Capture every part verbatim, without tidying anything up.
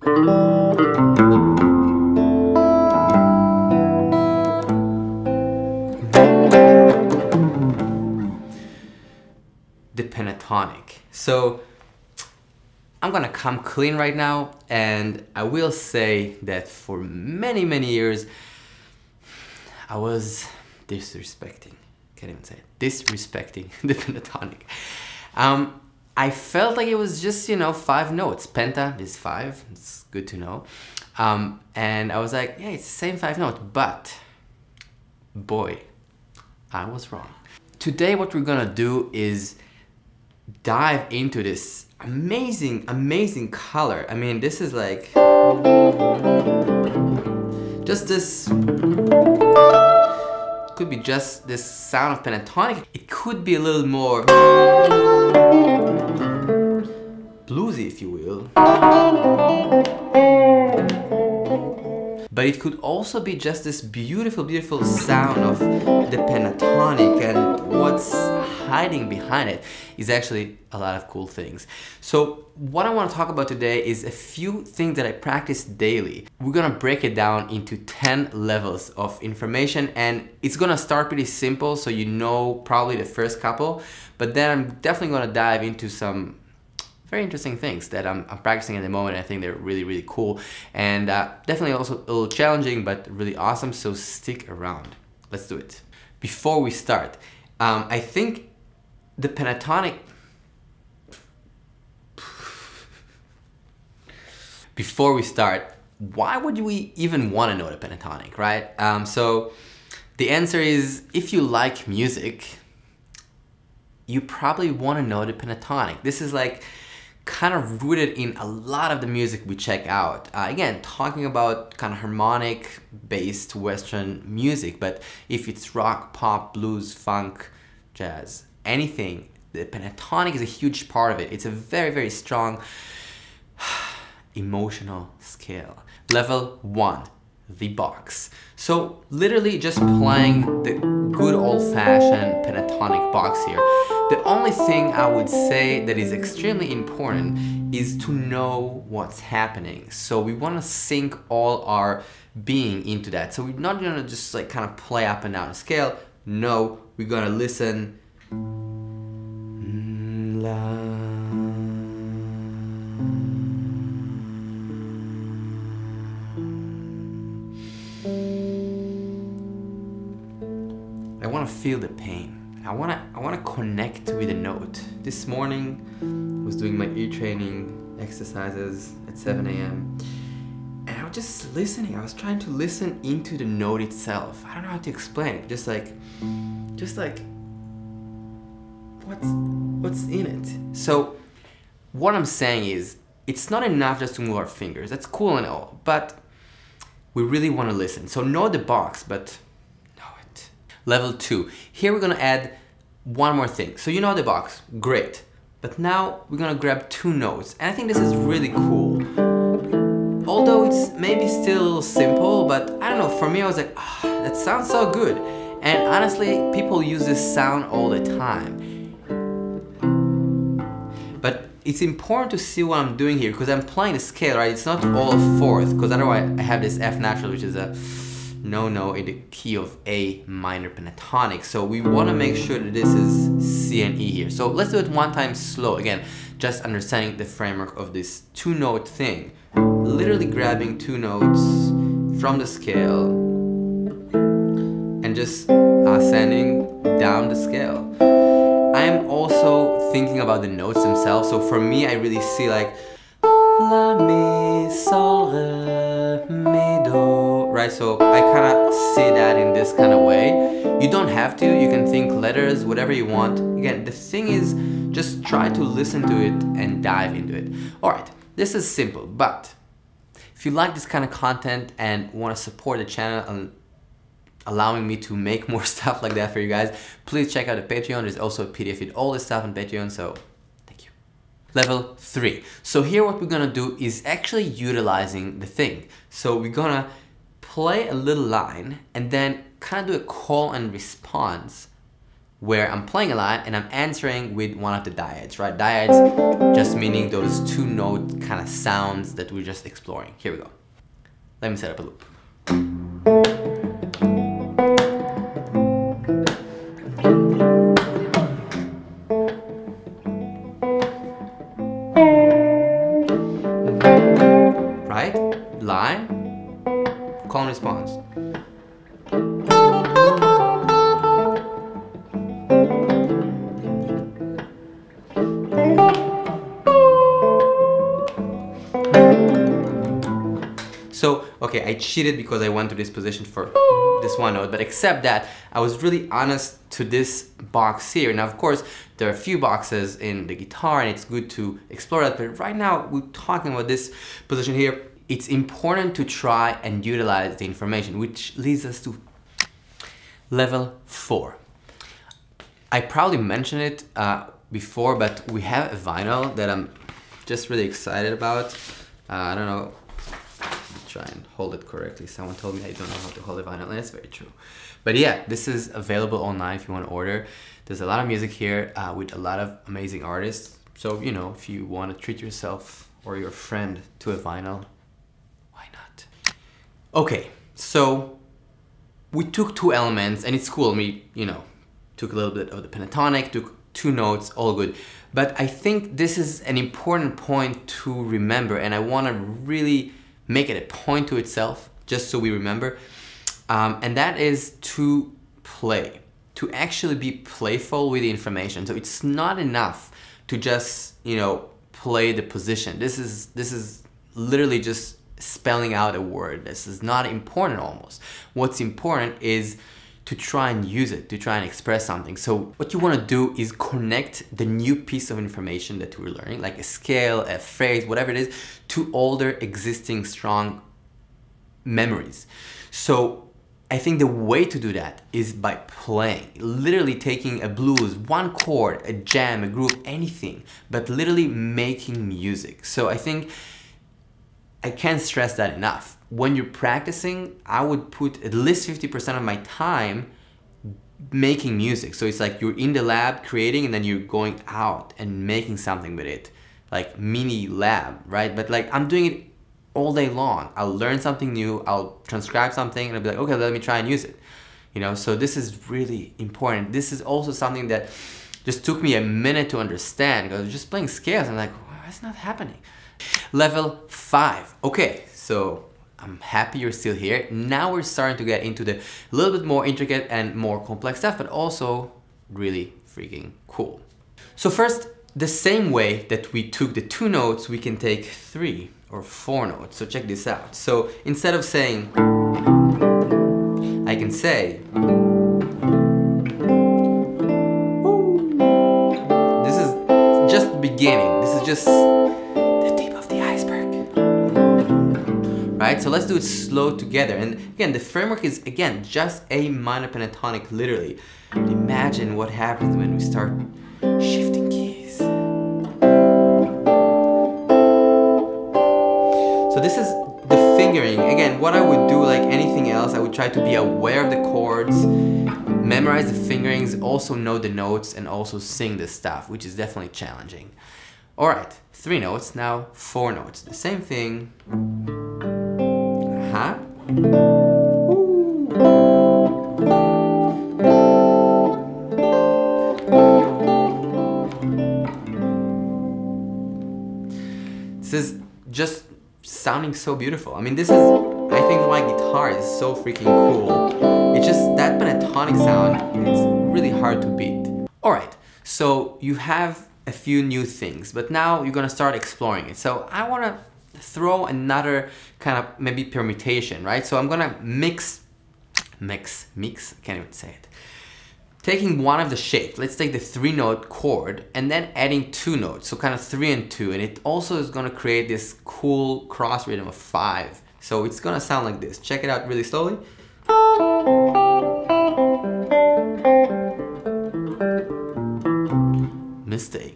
The pentatonic. So I'm gonna come clean right now, and I will say that for many many years I was disrespecting, can't even say it, disrespecting the pentatonic. Um, I felt like it was just, you know, five notes. Penta is five, it's good to know. Um, and I was like, yeah, it's the same five notes, but boy, I was wrong. Today what we're gonna do is dive into this amazing, amazing color. I mean, this is like just this. Could be just this sound of pentatonic. It could be a little more bluesy, if you will. But it could also be just this beautiful, beautiful sound of the pentatonic, and what's hiding behind it is actually a lot of cool things. So what I want to talk about today is a few things that I practice daily. We're gonna break it down into ten levels of information, and it's gonna start pretty simple, so you know probably the first couple, but then I'm definitely gonna dive into some very interesting things that I'm, I'm practicing at the moment. I think they're really, really cool, and uh, definitely also a little challenging, but really awesome, so stick around. Let's do it. Before we start, um, I think the pentatonic... Before we start, why would we even want to know the pentatonic, right? Um, so the answer is, if you like music, you probably want to know the pentatonic. This is like kind of rooted in a lot of the music we check out. Uh, again, talking about kind of harmonic based Western music, but if it's rock, pop, blues, funk, jazz, anything, the pentatonic is a huge part of it. It's a very, very strong emotional scale. Level one, the box. So literally just playing the good old-fashioned pentatonic box here. The only thing I would say that is extremely important is to know what's happening. So we want to sink all our being into that. So we're not gonna just like kind of play up and down a scale. No, we're gonna listen. I want to feel the pain. I want to I want to connect with a note. This morning I was doing my ear training exercises at seven A M and I was just listening. I was trying to listen into the note itself. I don't know how to explain it. Just like just like what's what's in it. So what I'm saying is, it's not enough just to move our fingers. That's cool and all, but we really want to listen. So know the box, but level two. Here we're gonna add one more thing. So you know the box, great. But now we're gonna grab two notes. And I think this is really cool. Although it's maybe still a little simple, but I don't know, for me I was like, oh, that sounds so good. And honestly, people use this sound all the time. But it's important to see what I'm doing here, because I'm playing the scale, right? It's not all fourth, because otherwise I have this F natural, which is a no no in the key of A minor pentatonic. So we want to make sure that this is C and E here. So let's do it one time slow. Again, just understanding the framework of this two note thing. Literally grabbing two notes from the scale and just ascending down the scale. I am also thinking about the notes themselves. So for me, I really see like La, Mi, Sol, Re, Mi, Do. Right, so I kind of see that in this kind of way. You don't have to, you can think letters, whatever you want. Again, the thing is, just try to listen to it and dive into it. All right, this is simple, but if you like this kind of content and want to support the channel and allowing me to make more stuff like that for you guys, please check out the Patreon. There's also a P D F with all this stuff on Patreon, so thank you. Level three. So here what we're gonna do is actually utilizing the thing. So we're gonna play a little line and then kind of do a call and response where I'm playing a lot and I'm answering with one of the dyads, right? Dyads just meaning those two note kind of sounds that we're just exploring. Here we go. Let me set up a loop. Right? Line, call and response. So, okay, I cheated because I went to this position for this one note, but except that I was really honest to this box here. Now, of course, there are a few boxes in the guitar and it's good to explore that, but right now we're talking about this position here. It's important to try and utilize the information, which leads us to level four. I probably mentioned it uh, before, but we have a vinyl that I'm just really excited about. Uh, I don't know. Try and hold it correctly. Someone told me I don't know how to hold a vinyl, and it's very true. But yeah, this is available online if you want to order. There's a lot of music here uh, with a lot of amazing artists. So, you know, if you want to treat yourself or your friend to a vinyl, why not? Okay, so we took two elements and it's cool. We, you know, took a little bit of the pentatonic, took two notes, all good. But I think this is an important point to remember, and I want to really make it a point to itself, just so we remember. Um, and that is to play, to actually be playful with the information. So it's not enough to just, you know, play the position. This is, this is literally just spelling out a word. This is not important almost. What's important is to try and use it, to try and express something. So what you want to do is connect the new piece of information that we're learning, like a scale, a phrase, whatever it is, to older existing strong memories. So I think the way to do that is by playing, literally taking a blues, one chord, a jam, a groove, anything, but literally making music. So I think I can't stress that enough. When you're practicing, I would put at least fifty percent of my time making music. So it's like you're in the lab creating and then you're going out and making something with it. Like mini lab, right? But like I'm doing it all day long. I'll learn something new, I'll transcribe something and I'll be like, okay, let me try and use it. You know, so this is really important. This is also something that just took me a minute to understand because I was just playing scales. I'm like, why is not happening? Level five. Okay, so I'm happy you're still here. Now we're starting to get into the little bit more intricate and more complex stuff, but also really freaking cool. So first, the same way that we took the two notes, we can take three or four notes. So check this out. So instead of saying, I can say, this is just the beginning. This is just right? So let's do it slow together. And again, the framework is, again, just A minor pentatonic, literally. And imagine what happens when we start shifting keys. So this is the fingering. Again, what I would do, like anything else, I would try to be aware of the chords, memorize the fingerings, also know the notes, and also sing this stuff, which is definitely challenging. All right, three notes, now four notes. The same thing. Uh-huh. This is just sounding so beautiful. I mean, this is, I think, why guitar is so freaking cool. It's just that pentatonic sound, it's really hard to beat. All right, so you have a few new things, but now you're gonna start exploring it. So I wanna throw another kind of maybe permutation, right? So I'm gonna mix, mix, mix, I can't even say it. Taking one of the shapes, let's take the three note chord and then adding two notes, so kind of three and two, and it also is gonna create this cool cross rhythm of five. So it's gonna sound like this. Check it out really slowly. Mistake.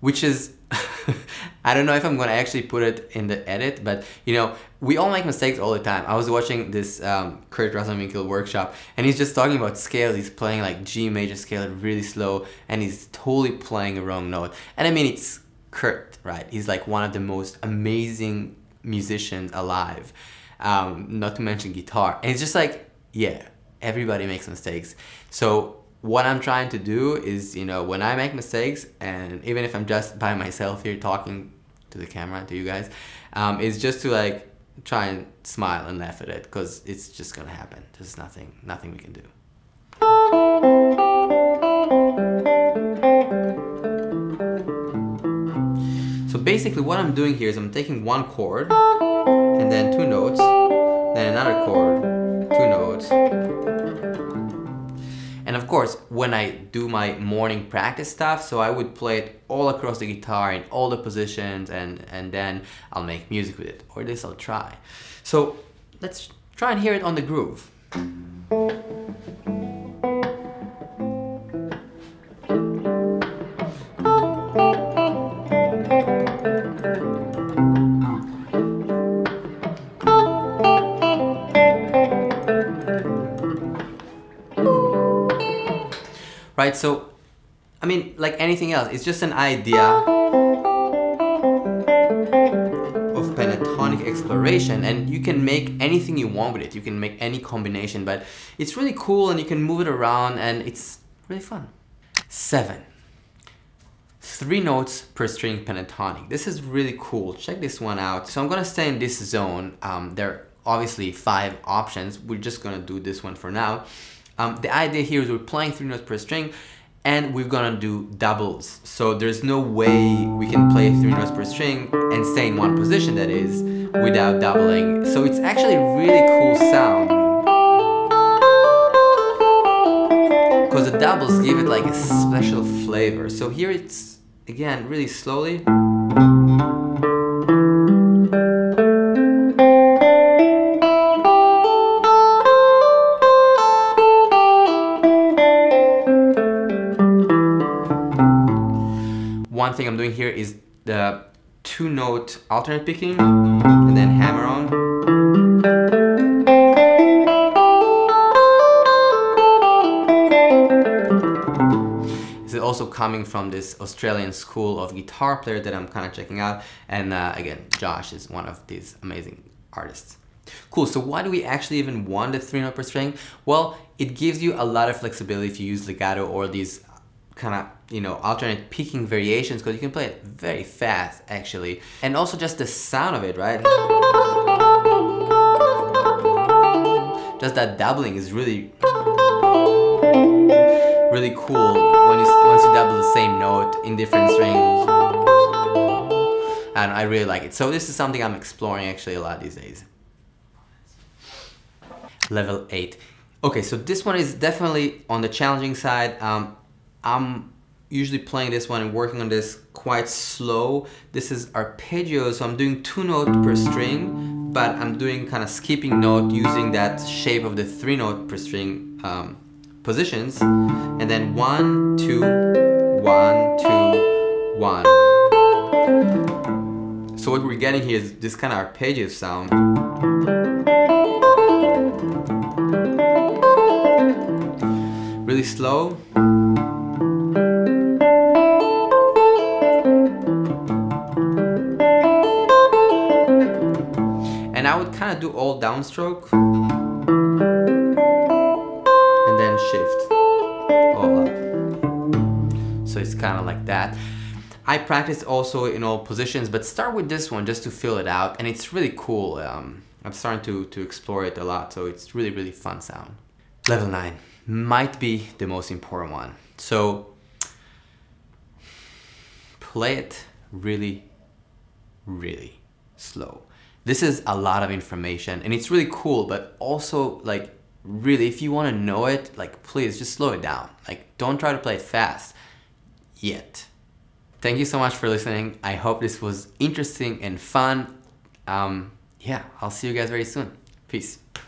Which is I don't know if I'm gonna actually put it in the edit, but you know, we all make mistakes all the time. I was watching this um, Kurt Rosenwinkel workshop, and he's just talking about scales. He's playing like G major scale really slow, and he's totally playing a wrong note. And I mean, it's Kurt, right? He's like one of the most amazing musicians alive, um, not to mention guitar. And it's just like, yeah, everybody makes mistakes. So what I'm trying to do is, you know, when I make mistakes, and even if I'm just by myself here talking to the camera, to you guys, um, is just to like try and smile and laugh at it, because it's just gonna happen. There's nothing, nothing we can do. So basically what I'm doing here is I'm taking one chord, and then two notes, then another chord, two notes. And of course, when I do my morning practice stuff, so I would play it all across the guitar in all the positions, and, and then I'll make music with it, or at least I'll try. So let's try and hear it on the groove. Right, so, I mean, like anything else, it's just an idea of pentatonic exploration, and you can make anything you want with it. You can make any combination, but it's really cool, and you can move it around, and it's really fun. Seven. Three notes per string pentatonic. This is really cool. Check this one out. So I'm gonna stay in this zone. Um, there are obviously five options. We're just gonna do this one for now. Um, the idea here is we're playing three notes per string, and we're gonna do doubles. So there's no way we can play three notes per string and stay in one position, that is, without doubling. So it's actually a really cool sound, because the doubles give it like a special flavor. So here it's, again, really slowly. One thing I'm doing here is the two note alternate picking and then hammer on. This is also coming from this Australian school of guitar player that I'm kind of checking out, and uh, again, Josh is one of these amazing artists. Cool, so why do we actually even want the three note per string? Well, it gives you a lot of flexibility if you use legato or these kind of, you know, alternate picking variations, because you can play it very fast actually. And also just the sound of it, right? Just that doubling is really, really cool when you, once you double the same note in different strings. And I really like it. So this is something I'm exploring actually a lot these days. Level eight. Okay, so this one is definitely on the challenging side. Um, I'm usually playing this one and working on this quite slow. This is arpeggio, so I'm doing two notes per string, but I'm doing kind of skipping note using that shape of the three note per string um, positions. And then one, two, one, two, one. So what we're getting here is this kind of arpeggio sound. Really slow. Kind of do all downstroke and then shift all up. So it's kind of like that. I practice also in all positions, but start with this one just to feel it out, and it's really cool. Um, I'm starting to, to explore it a lot, so it's really, really fun sound. Level nine might be the most important one. So play it really, really slow. This is a lot of information, and it's really cool, but also, like, really, if you want to know it, like, please just slow it down. Like, don't try to play it fast yet. Thank you so much for listening. I hope this was interesting and fun. Um, yeah, I'll see you guys very soon. Peace.